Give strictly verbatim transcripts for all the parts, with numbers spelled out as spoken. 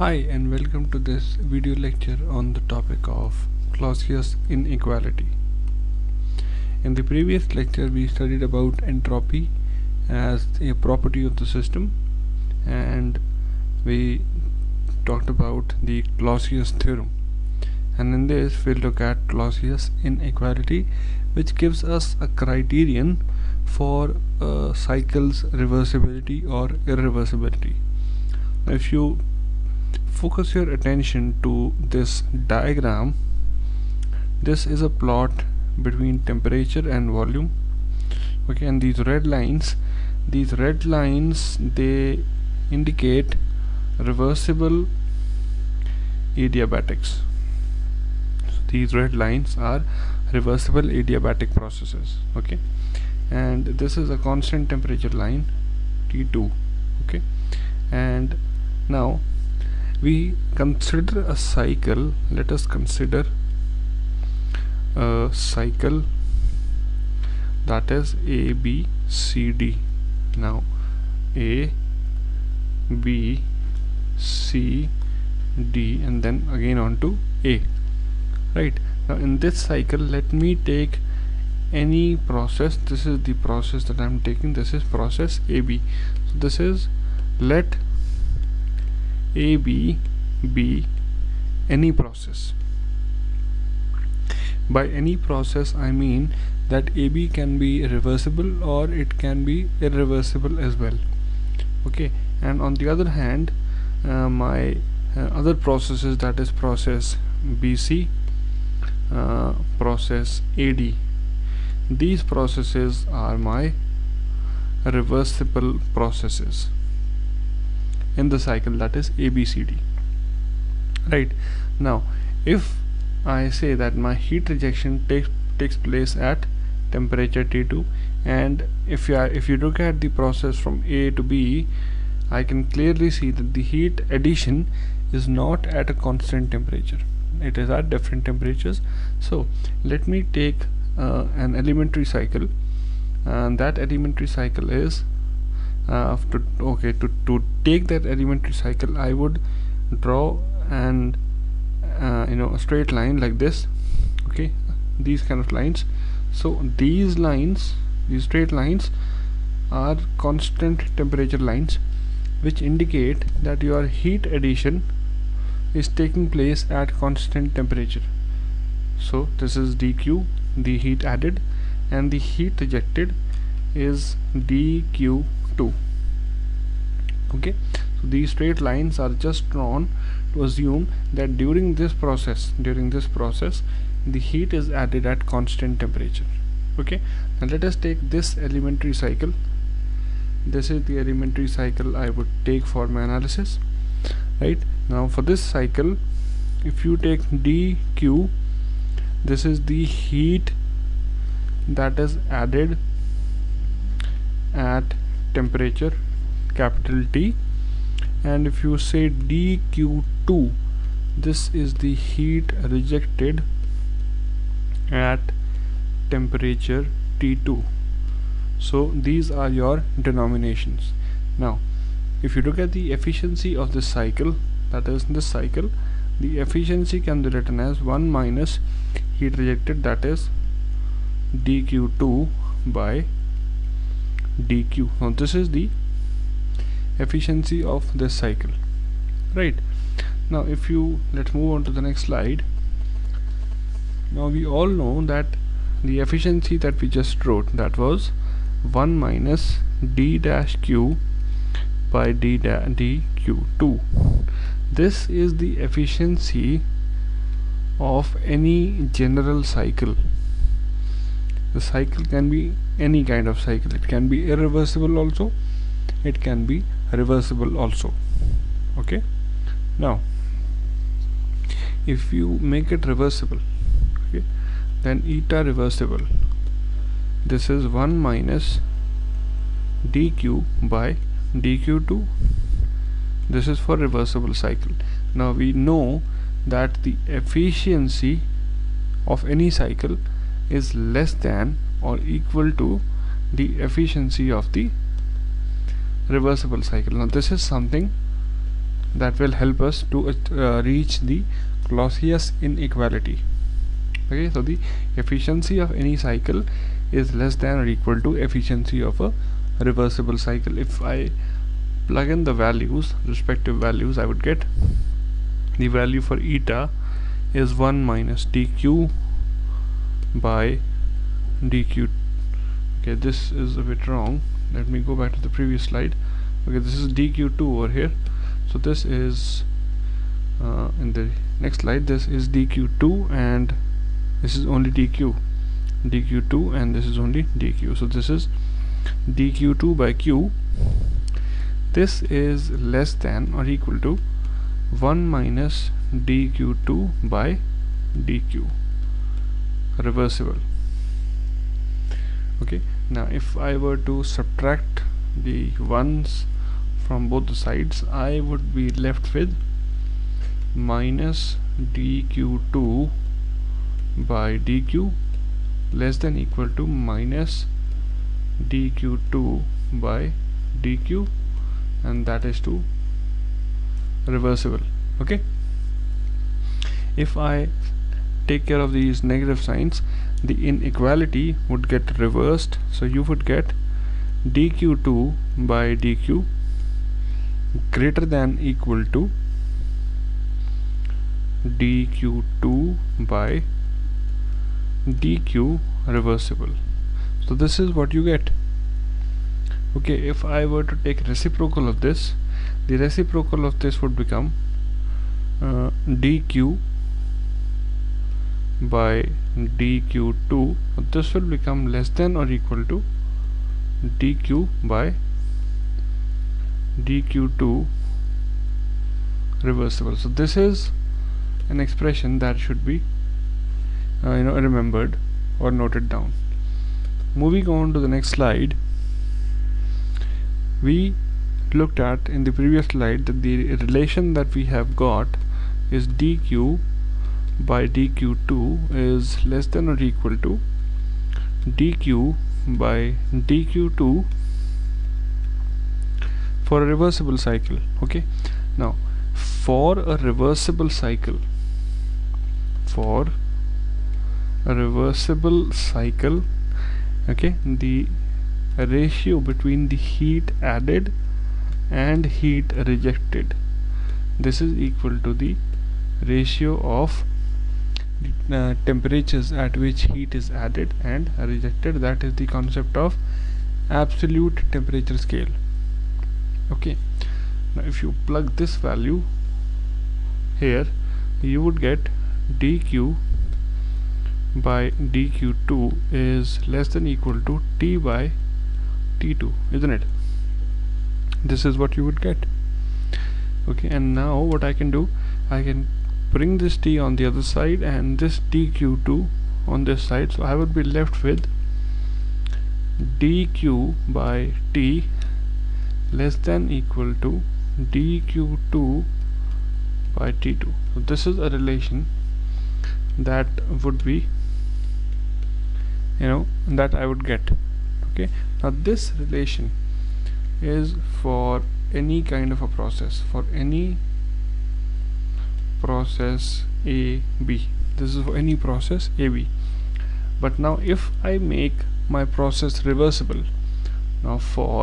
Hi and welcome to this video lecture on the topic of Clausius inequality. In the previous lecture we studied about entropy as a property of the system, and we talked about the Clausius theorem, and in this we'll look at Clausius inequality, which gives us a criterion for uh, cycles reversibility or irreversibility. Now, if you focus your attention to this diagram, this is a plot between temperature and volume, okay, and these red lines these red lines they indicate reversible adiabatics. So these red lines are reversible adiabatic processes, okay, and this is a constant temperature line T two, okay. And now we consider a cycle. Let us consider a cycle that is A, B, C, D. Now A, B, C, D, and then again on to A, right? Now in this cycle, let me take any process. This is the process that I am taking. This is process A B. So this is, let A B be any process. By any process I mean that A B can be reversible or it can be irreversible as well, okay. And on the other hand, uh, my uh, other processes, that is process B C, uh, process A D, these processes are my reversible processes in the cycle that is A B C D, right? Now if I say that my heat rejection takes takes place at temperature T two, and if you are, if you look at the process from A to B, I can clearly see that the heat addition is not at a constant temperature, it is at different temperatures. So let me take uh, an elementary cycle, and that elementary cycle is Uh, to, okay to, to take that elementary cycle, I would draw and uh, you know a straight line like this, okay, these kind of lines. So these lines, these straight lines, are constant temperature lines, which indicate that your heat addition is taking place at constant temperature. So this is dq, the heat added, and the heat rejected is dq, okay. So these straight lines are just drawn to assume that during this process during this process the heat is added at constant temperature, okay. Now let us take this elementary cycle. This is the elementary cycle I would take for my analysis, right? Now for this cycle, if you take dq, this is the heat that is added at temperature capital T, and if you say d q two, this is the heat rejected at temperature T two. So these are your denominations. Now if you look at the efficiency of this cycle, that is this cycle, the efficiency can be written as one minus heat rejected, that is d q two by dq. Now this is the efficiency of this cycle, right? Now if you, let's move on to the next slide. Now we all know that the efficiency that we just wrote, that was one minus d dash q by d da d q two. This is the efficiency of any general cycle. The cycle can be any kind of cycle. It can be irreversible also, it can be reversible also, okay. Now if you make it reversible, okay, then eta reversible, this is one minus dq by d q two. This is for reversible cycle. Now we know that the efficiency of any cycle is less than or equal to the efficiency of the reversible cycle. Now this is something that will help us to uh, reach the Clausius inequality. Okay, so the efficiency of any cycle is less than or equal to efficiency of a reversible cycle. If I plug in the values, respective values, I would get the value for eta is one minus dq by dq. Okay, this is a bit wrong. Let me go back to the previous slide. Okay, this is d q two over here, so this is uh, in the next slide, this is d q two and this is only dq, d q two and this is only dq. So this is d q two by q. This is less than or equal to one minus d q two by dq, reversible. Okay, now if I were to subtract the ones from both the sides, I would be left with minus d q two by dq less than equal to minus d q two by dq, and that is to reversible. Okay, if I take care of these negative signs, the inequality would get reversed, so you would get d q two by dq greater than equal to d q two by dq reversible. So this is what you get. Okay, if I were to take reciprocal of this, the reciprocal of this would become uh, dq by d q two. This will become less than or equal to dq by d q two reversible. So this is an expression that should be uh, you know remembered or noted down. Moving on to the next slide, we looked at in the previous slide that the relation that we have got is dq by d q two is less than or equal to dq by d q two for a reversible cycle. Okay, now for a reversible cycle, for a reversible cycle okay, the ratio between the heat added and heat rejected, this is equal to the ratio of Uh, temperatures at which heat is added and rejected. That is the concept of absolute temperature scale. Okay, now if you plug this value here, you would get dq by d q two is less than equal to T by T two, isn't it? This is what you would get. Okay, and now what I can do, I can bring this T on the other side and this d q two on this side, so I would be left with dq by T less than equal to d q two by T two. So this is a relation that would be, you know, that I would get. Okay, now this relation is for any kind of a process, for any process A B. This is for any process A B. But now if I make my process reversible, now for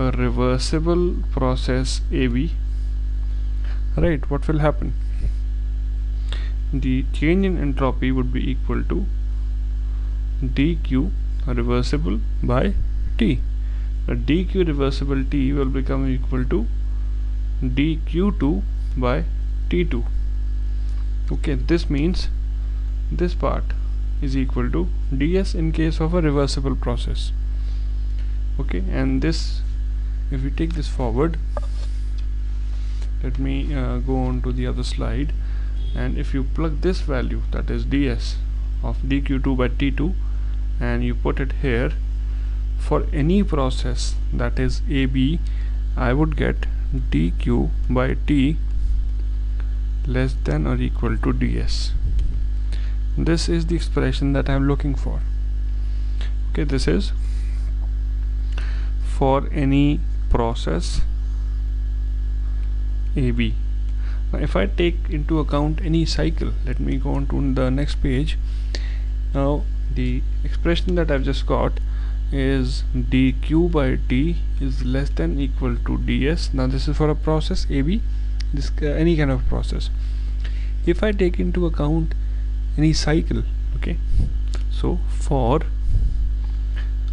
a reversible process A B, right, what will happen? The change in entropy would be equal to dq reversible by T. Now dq reversible T will become equal to d q two by T two. Okay, this means this part is equal to ds in case of a reversible process. Okay, and this, if we take this forward, let me uh, go on to the other slide, and if you plug this value, that is ds of d q two by T two, and you put it here, for any process that is A B, I would get dq by T less than or equal to ds. This is the expression that I am looking for. Okay, this is for any process A B. Now if I take into account any cycle, let me go on to the next page. Now the expression that I've just got is dq by d is less than equal to ds. Now this is for a process A B, this uh, any kind of process. If I take into account any cycle, okay, so for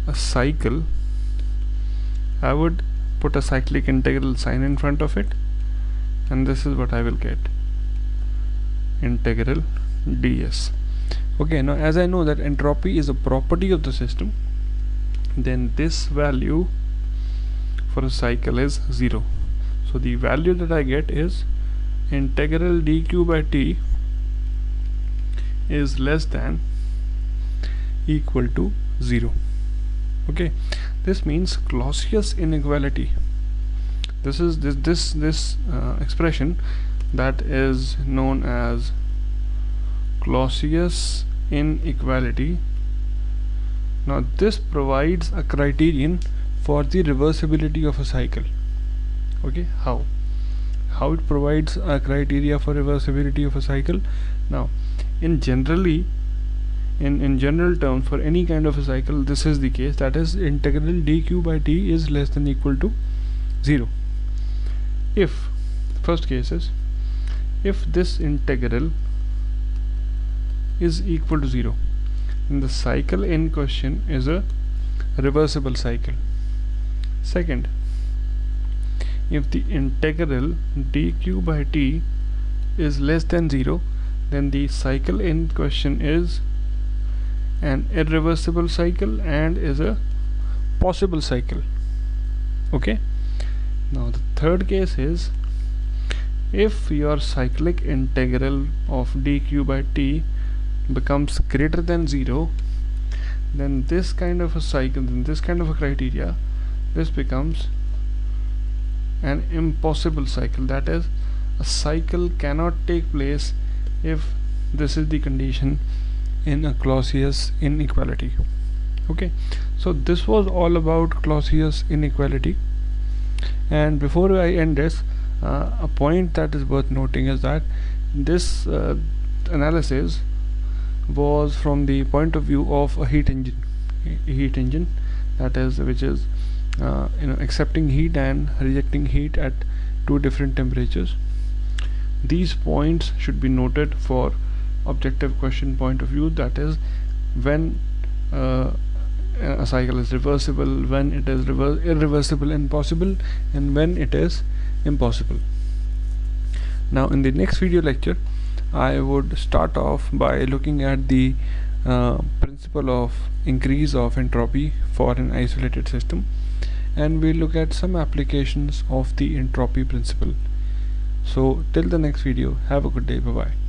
a cycle I would put a cyclic integral sign in front of it, and this is what I will get, integral ds. Okay, now as I know that entropy is a property of the system, then this value for a cycle is zero. So the value that I get is integral dq by t is less than equal to zero. Okay, this means Clausius inequality. This is this this this uh, expression that is known as Clausius inequality. Now this provides a criterion for the reversibility of a cycle. Okay, how how it provides a criteria for reversibility of a cycle? Now in generally in in general terms, for any kind of a cycle, this is the case, that is integral dq by t is less than equal to zero. If first case is if this integral is equal to zero, then the cycle in question is a reversible cycle. Second, if the integral dq by t is less than zero, then the cycle in question is an irreversible cycle and is a possible cycle. Okay, now the third case is if your cyclic integral of dq by t becomes greater than zero, then this kind of a cycle, then this kind of a criteria, this becomes an impossible cycle. That is, a cycle cannot take place if this is the condition in a Clausius inequality. Okay, so this was all about Clausius inequality. And before I end this, uh, a point that is worth noting is that this uh, analysis was from the point of view of a heat engine, a heat engine that is, which is uh, you know, accepting heat and rejecting heat at two different temperatures. These points should be noted for objective question point of view, that is, when uh, a cycle is reversible, when it is reverse irreversible and possible, and when it is impossible. Now in the next video lecture, I would start off by looking at the uh, principle of increase of entropy for an isolated system, and we'll look at some applications of the entropy principle. So till the next video, have a good day, bye bye.